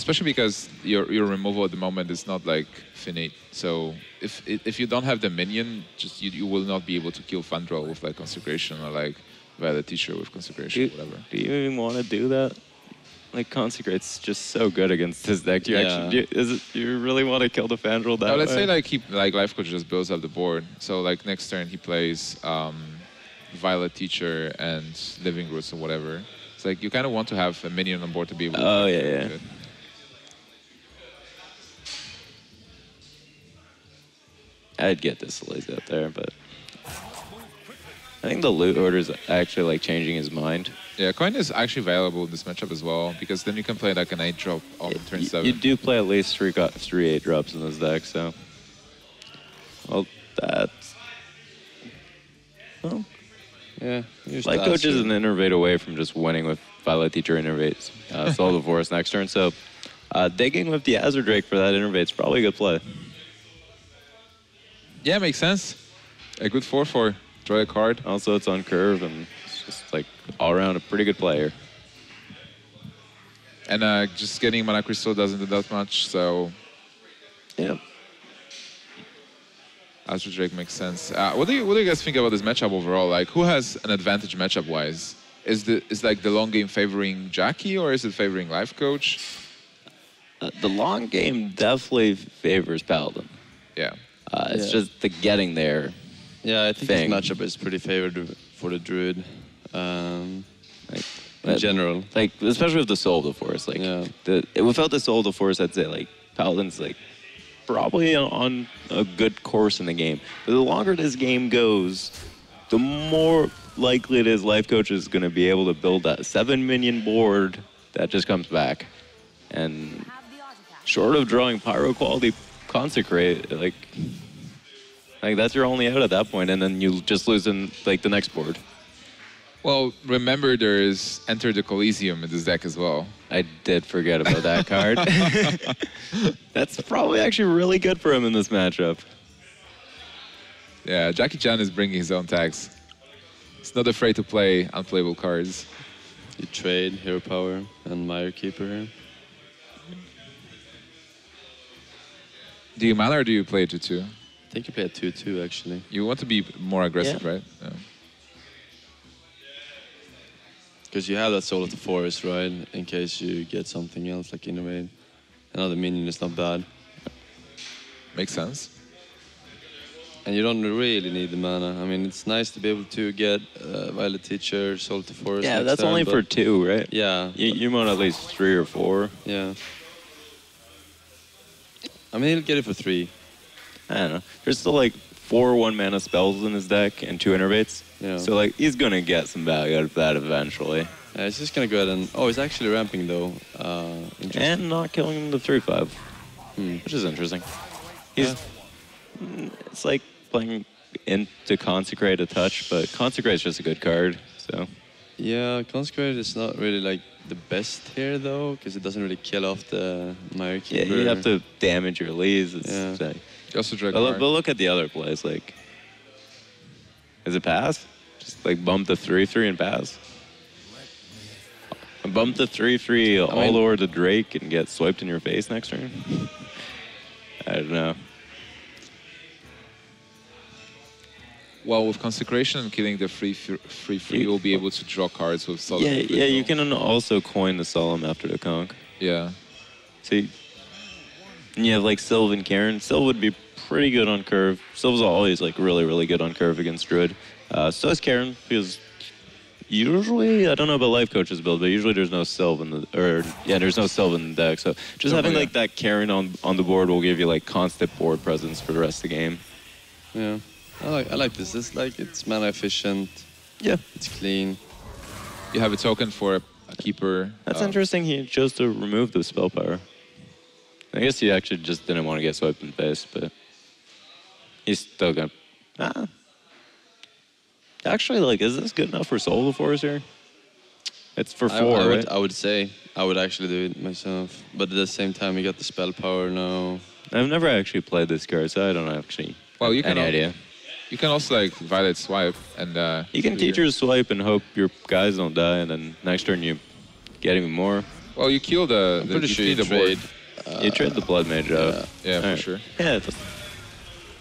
Especially because your your removal at the moment is not like finite. So if if you don't have the minion, just you, you will not be able to kill Fandral with like Consecration or like Violet Teacher with Consecration do, or whatever. Do you even want to do that? Like Consecrate's just so good against this deck. Do you yeah. actually do, is it, you really want to kill the Fandral that no, let's way? Say like he like Life Coach just builds up the board. So like next turn he plays. Um, Violet Teacher and Living Roots or whatever. It's like you kind of want to have a minion on board to be able to oh, yeah, yeah. It. I'd get this Elise out there, but I think the loot order is actually like changing his mind. Yeah, coin is actually valuable in this matchup as well, because then you can play like an eight drop on yeah, turn seven. You do play at least three, three eight drops in this deck, so. Well, that's. Well, yeah, Life Coach is an Innervate away from just winning with Violet Teacher Innervates. Uh, Soul of the Forest next turn, so uh, digging with the Azure Drake for that Innervate is probably a good play. Yeah, makes sense. A good four four. Draw a card. Also, it's on curve, and it's just like all around a pretty good player. And uh, just getting Mana Crystal doesn't do that much, so... Yeah. Azure Drake makes sense. Uh, what do you what do you guys think about this matchup overall? Like, who has an advantage matchup wise? Is the is like the long game favoring Jackie or is it favoring Life Coach? Uh, the long game definitely favors Paladin. Yeah. Uh, it's yeah. just the getting there. Yeah, I think thing. This matchup is pretty favored for the Druid. Um, like, in that, general, like especially with the Soul of the Forest. Like, yeah. the, without the Soul of the Forest, I'd say like Paladin's like. Probably on a good course in the game. But the longer this game goes, the more likely it is Life Coach is going to be able to build that seven minion board that just comes back. And short of drawing Pyro quality Consecrate, like, like that's your only out at that point, and then you just lose in like the next board. Well, remember there is Enter the Coliseum in this deck as well. I did forget about that card. That's probably actually really good for him in this matchup. Yeah, Jackie Chan is bringing his own tags. He's not afraid to play unplayable cards. You trade Hero Power and Mire Keeper here. Do you mana or do you play two two? I think you play a two two actually. You want to be more aggressive, yeah. right? Yeah. Because you have that Soul of the Forest, right? In case you get something else, like Innervate. Another minion is not bad. Makes sense. And you don't really need the mana. I mean, it's nice to be able to get uh, Violet Teacher, Soul of the Forest. Yeah, that's time, only for two, right? Yeah. You, you want at least three or four. Yeah. I mean, he'll get it for three. I don't know. There's still like four one-mana spells in his deck and two Innervates. Yeah. So like he's gonna get some value out of that eventually. Yeah, he's just gonna go ahead and oh, he's actually ramping though. Uh, and not killing him the three five, hmm. which is interesting. He's yeah. it's like playing into Consecrate a touch, but Consecrate's just a good card, so. Yeah, Consecrate is not really like the best here though, because it doesn't really kill off the Mire Keeper. Yeah, you have to damage your Elise. It's yeah. like, just a drag but, look, but look at the other plays, like, is it pass? Just like bump the three three and pass. Bump the three three all I mean, over to Drake and get swiped in your face next turn. I don't know. Well, with Consecration and killing the three three, you will be able to draw cards with Solemn. Yeah, yeah, you can also coin the Solemn after the Conch. Yeah. See, and you have like Sylvan Cairn. Sylvan would be pretty good on curve. Sylvan's always like really, really good on curve against Druid. Uh, so is Cairn, because usually, I don't know about Life Coach's build, but usually there's no Sylvan in the, or yeah, there's no Sylvan in the deck. So just oh, having yeah. like that Cairn on on the board will give you like constant board presence for the rest of the game. Yeah. I like, I like this. It's like it's mana efficient. Yeah, it's clean. You have a token for a, a keeper. That's uh, interesting. He chose to remove the spell power. I guess he actually just didn't want to get swiped in the face, but he's still gonna. Ah. Actually, like, is this good enough for Soul of the Forest here? It's for four, I, I right? Would, I would say I would actually do it myself, but at the same time, you got the spell power now. I've never actually played this card, so I don't actually. Well, you can. Any idea? You can also like Violet Swipe and... Uh, you can teach your Swipe and hope your guys don't die, and then next turn you get even more. Well, you kill the... I'm the pretty sure you trade... Uh, you trade the Blood Mage out. Uh, yeah, for right. sure. Yeah.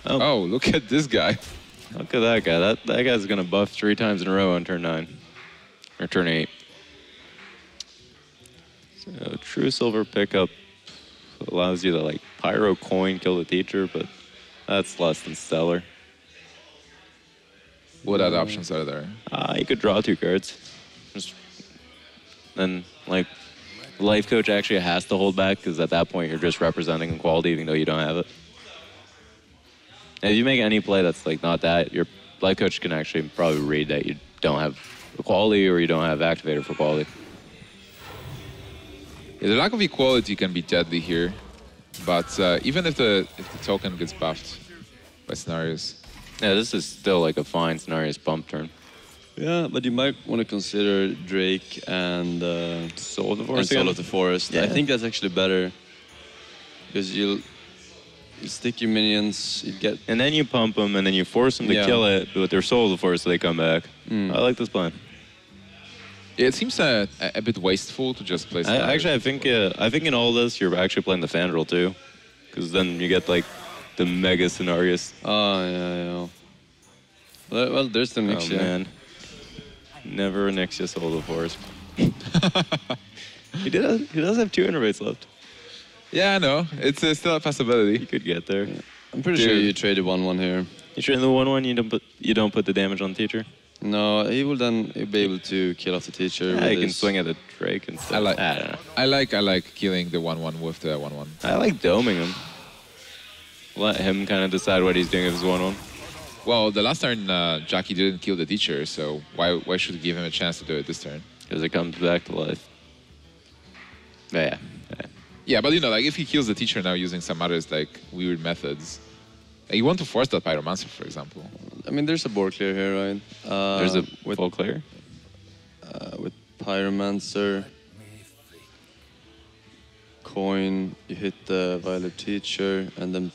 Oh. oh, look at this guy. Look at that guy. That, that guy's going to buff three times in a row on turn nine. Or turn eight. So, True Silver Pickup allows you to like Pyro Coin, kill the teacher, but that's less than stellar. What other options are there? Uh, you could draw two cards. Just, then, like, Life Coach actually has to hold back because at that point you're just representing equality even though you don't have it. And if you make any play that's like not that, your Life Coach can actually probably read that you don't have equality or you don't have activator for quality. Yeah, the lack of equality can be deadly here, but uh, even if the if the token gets buffed by Scenarios. Yeah, this is still like a fine Scenarios bump turn. Yeah, but you might want to consider Drake and uh, Soul of the Forest. Soul of the Forest. Yeah. I think that's actually better because you'll you stick your minions, you get, and then you pump them, and then you force them to yeah. kill it. But with their Soul of the Forest, so they come back. Mm. I like this plan. Yeah, it seems a, a bit wasteful to just play. I, actually, I think uh, I think in all this, you're actually playing the Fandral too, because then you get like. The mega Scenarios. Oh, yeah, yeah. Well, well there's the Onyxia. Oh, man. Never Onyxia Soul of the Forest. he, does, he does have two Innervates left. Yeah, I know. It's uh, still a possibility. You could get there. Yeah. I'm pretty Dude. sure you traded one one here. You traded the one one, you don't, put, you don't put the damage on the teacher? No, he will then be able to kill off the teacher. Yeah, he can his... swing at the Drake and stuff. I like, I, don't know. I, like, I like killing the one one with the one one. I like doming him. Let him kind of decide what he's doing with his one one. Well, the last turn, uh, Jackie didn't kill the teacher, so why why should we give him a chance to do it this turn? Because it comes back to life. But yeah, yeah. Yeah, but you know, like if he kills the teacher now using some other like weird methods, like, you want to force that Pyromancer, for example. I mean, there's a board clear here, right? Uh, there's a with, ball clear? Uh, with Pyromancer, coin, you hit the Violet Teacher, and then...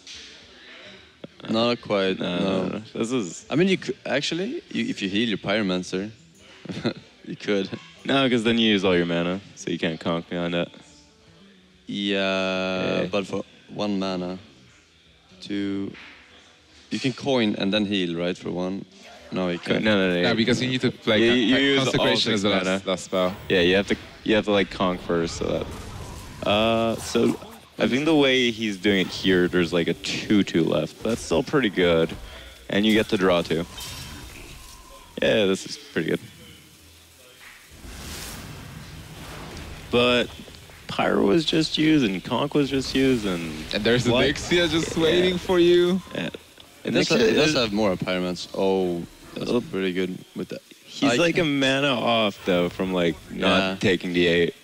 Not quite. No, no. no. This is. I mean, you could, actually, you, if you heal your Pyromancer, you could. No, because then you use all your mana, so you can't conk me on that. Yeah, yeah, but for one mana, two. You can coin and then heal, right? For one. No, you can't. No, no, no. No, because you need to play. Yeah, you like, use Consecration as the last, last spell. Yeah, you have to. You have to like conk first, so that. Uh, so. I think the way he's doing it here, there's like a two two left. That's still pretty good. And you get to draw two. Yeah, this is pretty good. But Pyro was just used and Conch was just used and... And there's the Onyxia just yeah. waiting for you. Yeah. It does, it does have more Pyromancer. Oh, that's oh. pretty good with that. He's I like a mana off though from like not yeah. taking the eight.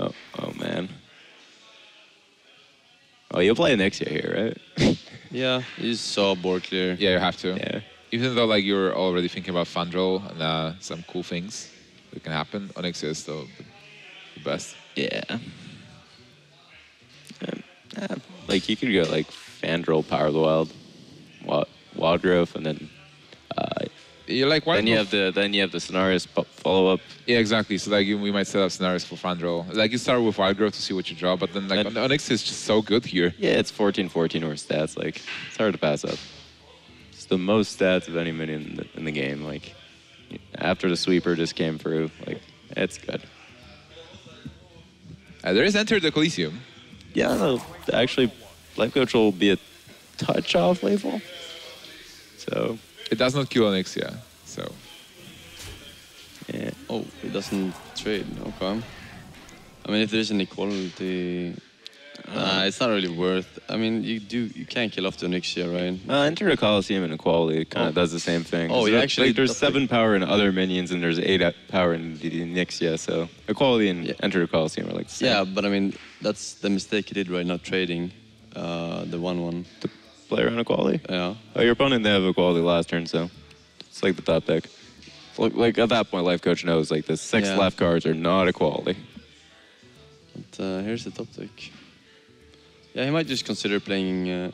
Oh, oh man. Oh, you'll play Onyxia here, right? Yeah, you saw board clear. Yeah, you have to. Yeah. Even though like you're already thinking about Fandral and uh, some cool things that can happen, Onyxia is still the best. Yeah. Um, uh, like you could go like Fandral, Power of the Wild, Wild, Wild Growth, and then. Uh, You're like then you have the then you have the scenarios follow up. Yeah, exactly. So like you, we might set up scenarios for Fandral. Like you start with Wild Growth to see what you draw, but then like and Onyx is just so good here. Yeah, it's fourteen fourteen or stats. Like it's hard to pass up. It's the most stats of any minion in the, in the game. Like after the sweeper just came through, like it's good. Uh, there is Enter the Coliseum. Yeah, no, actually, Life Coach will be a touch off label. So. It does not kill Onyxia, so. Yeah. Oh, it doesn't trade, okay. I mean, if there's an equality, uh, it's not really worth. I mean, you do, you can kill off the Onyxia, right? Uh, Enter the Coliseum and equality kind of oh. does the same thing. Oh, yeah, actually. Like, there's seven power in other minions, and there's eight power in the Onyxia, so equality and yeah. Enter the Coliseum are like the same. Yeah, but I mean, that's the mistake he did right now, trading uh, the one one. The player on equality? Yeah. Oh, your opponent, they have equality last turn, so it's like the top deck. Like, like at that point, Life Coach knows like the six yeah. left cards are not equality. But uh, here's the top deck. Yeah, he might just consider playing... Uh...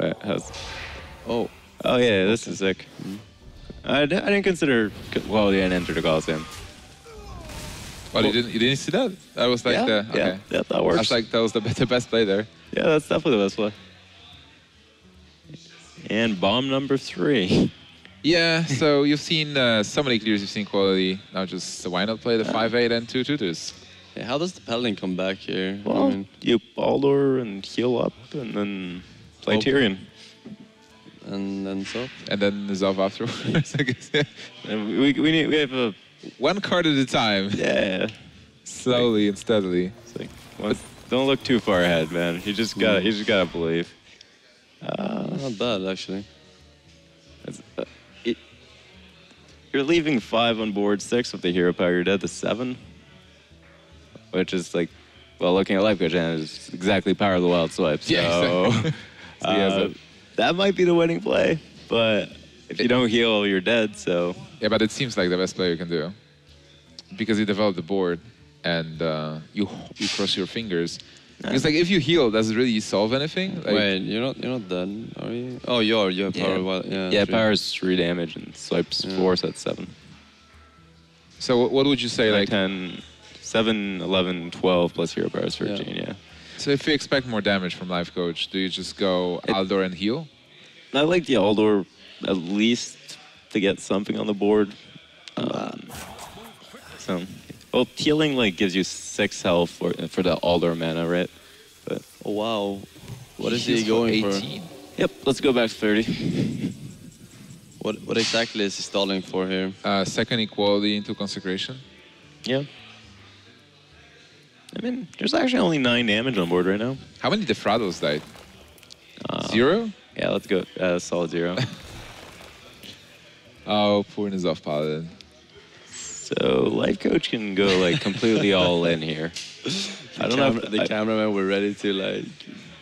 Wait, how's... Oh. Oh yeah, this okay. is sick. Mm-hmm. I, d I didn't consider equality and Enter the Coliseum. Well, well, you didn't, you didn't see that? That was like yeah, the... Okay. Yeah, yeah, that works. I was like, that was the, the best play there. Yeah, that's definitely the best play. And bomb number three. Yeah, so you've seen uh, so many clears, you've seen quality. Now just why not play the five eight yeah. and two tutors? Yeah, how does the Paladin come back here? Well, I mean, you Baldur and heal up and then play open. Tyrion. And then N'Zoth. And then N'Zoth afterwards, I guess. Yeah. And we, we, need, we have a... One card at a time. Yeah. Slowly like, and steadily. Like, well, don't look too far ahead, man. You just gotta, you just gotta believe. Uh, Not bad, actually. It's, uh, it, you're leaving five on board, six with the hero power. You're dead to seven, which is like, well, looking at Life Coach, it's exactly Power of the Wild Swipe. So, yeah, exactly. So uh, that might be the winning play, but if you don't heal, you're dead. So yeah, but it seems like the best play you can do because you develop the board and uh, you you cross your fingers. It's like if you heal, does it really solve anything? Like, wait, you're not you're not done, are you? Oh, you are. You have power. Yeah, well, yeah, yeah power is three damage and swipes yeah. four, so that's seven. So what, what would you say? Like, like ten, seven, eleven, twelve plus hero power is thirteen. Yeah. yeah. So if you expect more damage from Life Coach, do you just go it, Aldor and heal? I like the Aldor at least to get something on the board. Um, so. Well, healing like gives you six health for for the Aldor mana, right? But oh, wow, what is he going for? eighteen? Yep, let's go back to thirty. what what exactly is he stalling for here? Uh, second equality into Consecration. Yeah. I mean, there's actually only nine damage on board right now. How many Defrados died? Uh, zero. Yeah, let's go uh, solid zero. Oh, poor N'Zoth Paladin. So Life Coach can go like completely all in here. I don't know if the I, cameraman were ready to like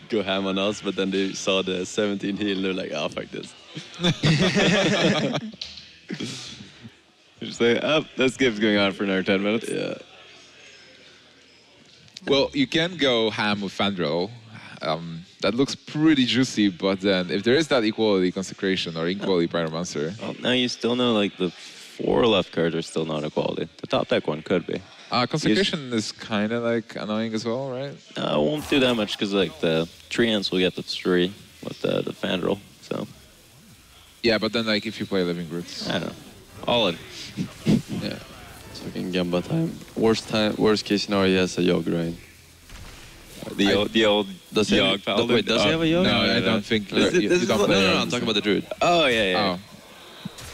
go ham on us, but then they saw the seventeen heal and they're like, "Ah, oh, fuck this." Just like, "Oh, this game's going on for another ten minutes." Yeah. Well, you can go ham with Fandral. Um, that looks pretty juicy, but then if there is that equality Consecration or equality Pyromancer. Well, now you still know like the. Four left cards are still not equality. The top deck one could be. Uh, Consecration is kind of like annoying as well, right? Uh, it won't do that much because like the treants will get the three with the, the Fandral. So. Yeah, but then like if you play Living Roots. I know. All in. Yeah. It's fucking Gamba time. Worst time. Worst case scenario, he has a Yogg, right? The old, the old does he Yogg Paladin? Wait, does he have a Yogg? No, I don't think. No, no, I'm talking about the Druid. Oh yeah, yeah. Oh.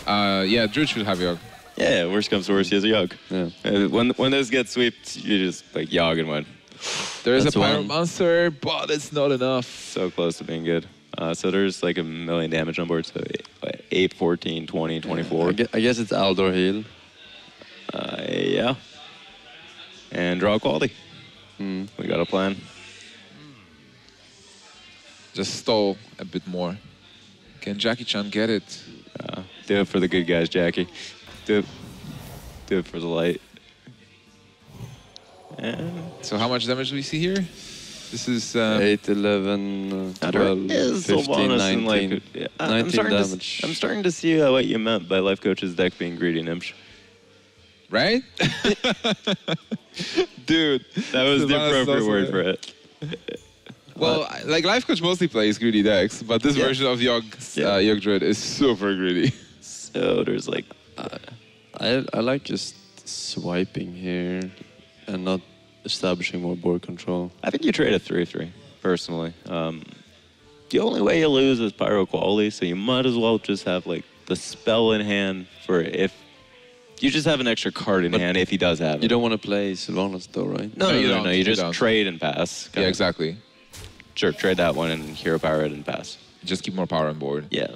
Uh, yeah, Druid should have Yogg. Yeah, worst comes to worst, he has a Yogg. Yeah. When, when those get sweeped, you just like Yogg and win. There is That's a Pyromancer, but it's not enough. So close to being good. Uh, so there's like a million damage on board, so eight, fourteen, twenty, twenty-four. Yeah, I guess it's Aldor heal. Uh, yeah. And draw quality. Mm. We got a plan. just stole a bit more. Can Jackie Chan get it? Uh, do it for the good guys, Jackie. Do it, do it for the light. Yeah. So how much damage do we see here? This is uh, eight, eleven, twelve, fifteen, nineteen, like, yeah. nineteen I'm damage. To, I'm starting to see uh, what you meant by Life Coach's deck being greedy, Nimsh. Right? Dude, that was the appropriate word for it. Well, like, Life Coach mostly plays greedy decks, but this yeah. version of Yogg yeah. uh, Yogg Druid is super greedy. So there's like... Uh, I, I like just swiping here and not establishing more board control. I think you trade a three three, personally. Um, the only way you lose is Pyro Quality, so you might as well just have like the spell in hand for if... You just have an extra card in but hand if he does have it. You don't want to play Sylvanas though, right? No, no you no, don't. No, you, you just don't. Trade and pass. Yeah, of. Exactly. Sure, trade that one and hero power it and pass. Just keep more power on board. Yeah.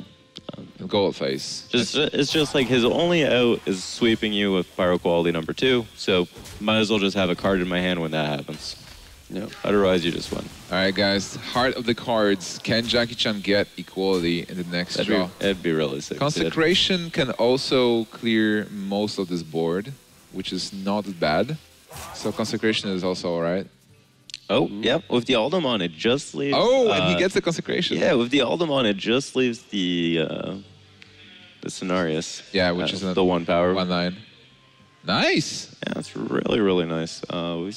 Um, and go at face. Just, it's just like his only out is sweeping you with Pyro Quality number two, so might as well just have a card in my hand when that happens. No, otherwise you just win. All right, guys, heart of the cards. Can Jackie Chan get equality in the next that'd draw? Be, that'd be really sick. Consecration dude. Can also clear most of this board, which is not bad. So Consecration is also all right. Oh, mm-hmm. yep. Yeah, with the Aldemon, it just leaves... Oh, uh, and he gets the Consecration. Yeah, with the Aldemon, it just leaves the uh, the Scenarios. Yeah, which uh, is the one power. One nine. Nice. Yeah, that's really, really nice. Uh, we...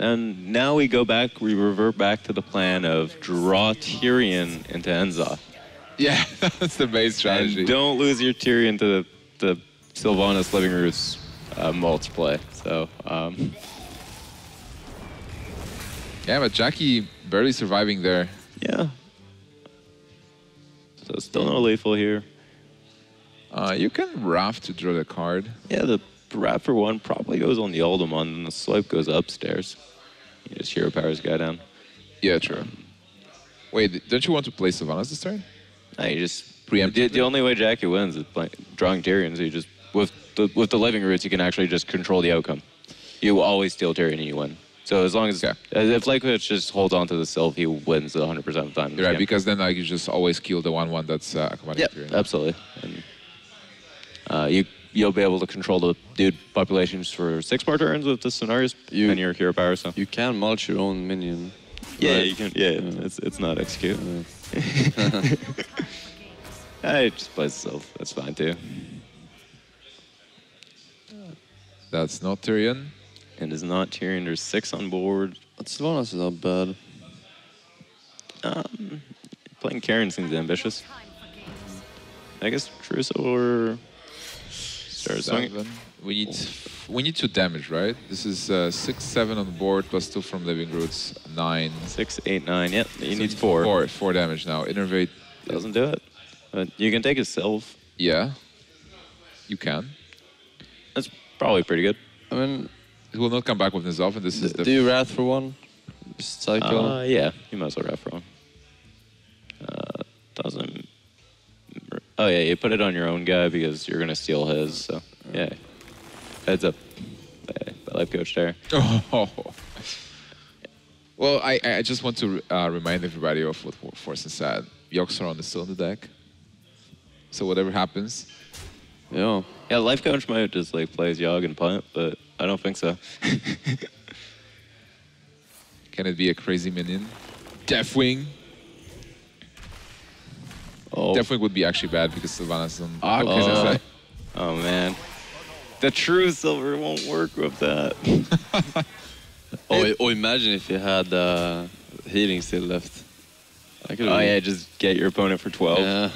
And now we go back, we revert back to the plan of draw Tyrion into N'Zoth. Yeah, that's the base strategy. And don't lose your Tyrion to the, the Sylvanas Living Roots uh, multiplay. So, um... yeah, but Jackie barely surviving there. Yeah. So still no lethal here. Uh, you can Wrath to draw the card. Yeah, the... Wrath for one probably goes on the Aldemon, and the Swipe goes upstairs. You just hero powers guy down. Yeah, true. Um, Wait, don't you want to play Sylvanas this turn? No, you just preempt. The, the only way Jackie wins is playing, drawing Tyrion. So you just with the, with the Living Roots, you can actually just control the outcome. You always steal Tyrion and you win. So as long as okay. if Life Coach just holds on to the Sylph, he wins one hundred percent of the time. Right, game. Because then like you just always kill the one one that's uh, accompanying yeah, Tyrion. Yeah, absolutely. And, uh, you. You'll be able to control the dude populations for six more turns with the Scenarios you, and your hero power. So you can mulch your own minion. Yeah, right? You can. Yeah, yeah, it's it's not execute. Yeah. It just plays itself. That's fine too. That's not Tyrion. And is not Tyrion. There's six on board. Sylvanas is not bad. Um, playing Karen seems ambitious. I guess Truce or. Seven. We need we need two damage, right? This is uh, six, seven on the board plus two from Living Roots, nine. Six, eight, nine. Yep, you so need four. Four, four damage now. Innervate doesn't do it, but you can take a Sylph. Yeah, you can. That's probably pretty good. I mean, it will not come back with N'Zoth, and this is the. Do you Wrath for one? Cycle. Uh, yeah, you might as well Wrath for one. Uh, doesn't. Oh, yeah, you put it on your own guy because you're going to steal his, so, yeah. Heads up by, by Life Coach there. Oh. Well, I, I just want to uh, remind everybody of what Forsen said. Yogg-Saron is still in the deck, so whatever happens. Yeah, yeah Life Coach might just, like, plays Yogg and punt, but I don't think so. Can it be a crazy minion? Deathwing. Oh. Definitely would be actually bad because Sylvanas on oh, oh. Like, oh man. The true silver won't work with that. oh, oh, imagine if you had uh, healing still left. I could oh really... yeah, just get your opponent for twelve. Yeah.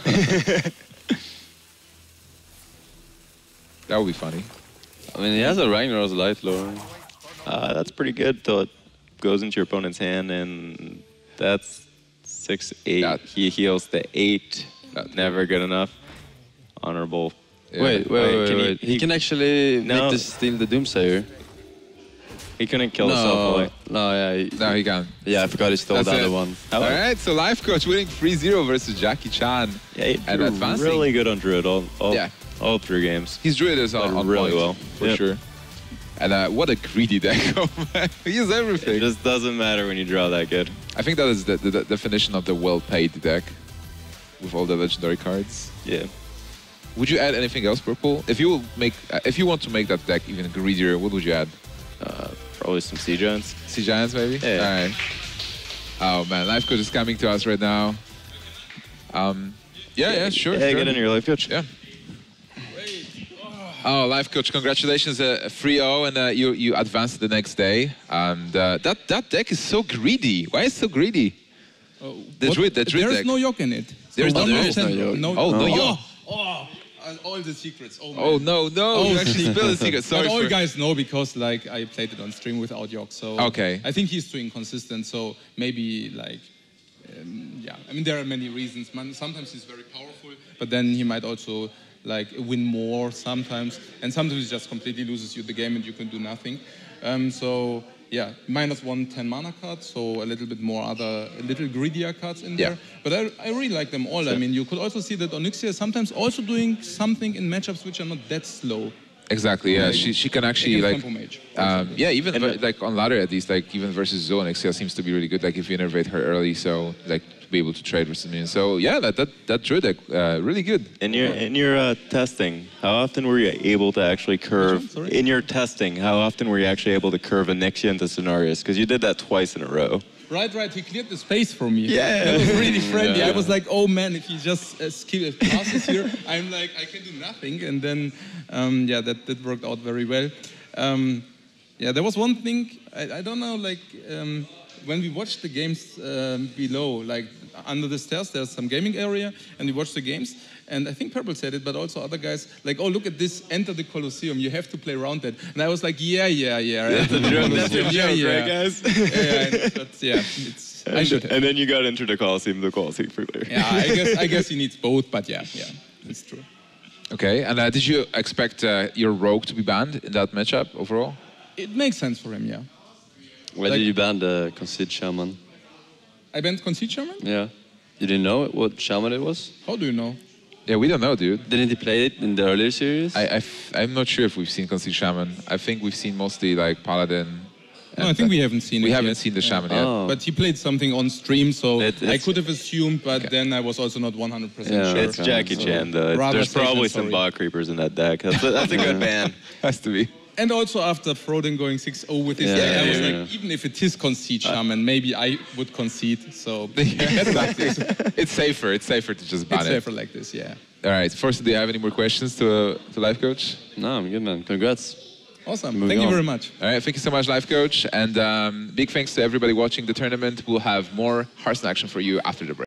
That would be funny. I mean, he has a Ragnaros Light Lore. Uh, that's pretty good till it goes into your opponent's hand and that's... Six, eight. That. He heals the eight. That. Never good enough. Honorable. Yeah. Wait, wait, wait, wait. Can wait. He, he can actually no. make this steal the Doomsayer. He couldn't kill no. himself away. No, yeah. He, no, he can. Yeah, I forgot he stole That's the it. other one. All right, so Life Coach winning three zero versus Jackie Chan. Yeah, he and advancing. Really good on Druid all, all, yeah. all three games. He's Druid as well. Really point, well, for yep. sure. And uh, what a greedy deck. He is everything. It just doesn't matter when you draw that good. I think that is the, the, the definition of the well-paid deck with all the legendary cards. Yeah. Would you add anything else, Purple? If you will make, uh, if you want to make that deck even greedier, what would you add? Uh, probably some Sea Giants. Sea Giants, maybe. Yeah. All right. Oh man, Life Coach is coming to us right now. Um, yeah, yeah, sure. Hey, sure. Get in here, Life Coach. Yeah. Oh, Life Coach, congratulations, uh, three oh, and uh, you you advanced the next day. And uh, that that deck is so greedy. Why is it so greedy? Uh, the Druid, the Druid deck. There is no yoke in it. There is no yoke. No, oh, no yoke. Oh, all the secrets. Oh, oh no, no, oh, you actually spilled the secrets. Sorry. But all for... guys know because like I played it on stream without York, so okay. I think he's too inconsistent, so maybe like, um, yeah. I mean, there are many reasons. Man, sometimes he's very powerful, but then he might also like win more sometimes, and sometimes he just completely loses you the game and you can do nothing. Um, so yeah, minus one ten mana cards, so a little bit more other, a little greedier cards in yeah. there. But I, I really like them all. Sure. I mean, you could also see that Onyxia is sometimes also doing something in matchups which are not that slow. Exactly, yeah. Like, she she can actually like, Mage, um, yeah, even and, like on ladder at least, like even versus Zoe, Onyxia seems to be really good. Like if you innervate her early, so like to be able to trade versus me. So yeah, that that that Druid deck uh, really good. In your in your uh, testing, how often were you able to actually curve? Sorry? In your testing, how often were you actually able to curve Onyxia into Scenarios? Because you did that twice in a row. Right, right, he cleared the space for me. Yeah. It was really friendly. Yeah. I was like, oh man, if he just uh, skipped passes here, I'm like, I can do nothing. And then, um, yeah, that, that worked out very well. Um, yeah, there was one thing, I, I don't know, like, um, when we watched the games um, below, like under the stairs, there's some gaming area, and we watched the games, and I think Purple said it, but also other guys, like, oh, look at this, enter the Colosseum, you have to play around that. And I was like, yeah, yeah, yeah. Right? That's a joke, that's a joke, yeah, yeah. Right, guys? yeah, yeah, but yeah, it's, and, I should have. And then you got into the Colosseum, the Colosseum for later. Yeah, I guess, I guess he needs both, but yeah, yeah, it's true. Okay, and uh, did you expect uh, your Rogue to be banned in that matchup overall? It makes sense for him, yeah. Where like, did you ban the Conceit Shaman? I banned Conceit Shaman? Yeah. You didn't know what Shaman it was? How do you know? Yeah, we don't know, dude. Didn't he play it in the earlier series? I, I f I'm not sure if we've seen Conceit Shaman. I think we've seen mostly like Paladin. No, I think we haven't seen we it We haven't yet. seen the Shaman yeah. yet. Oh. But he played something on stream, so it, I could have assumed, but okay. then I was also not one hundred percent yeah, sure. It's Jackie Chan, though. Rather There's probably some bog creepers in that deck. That's, that's a good ban. Has to be. And also after Froden going six oh with his yeah, deck, yeah, I was yeah, like, yeah. even if it is Conceit Shaman, maybe I would concede, so... exactly. It's safer, it's safer to just ban it's it. It's safer like this, yeah. All right, first, do you have any more questions to, uh, to Life Coach? No, I'm good, man. Congrats. Awesome, Moving thank on. you very much. All right, thank you so much, Life Coach. And um, big thanks to everybody watching the tournament. We'll have more Hearthstone action for you after the break.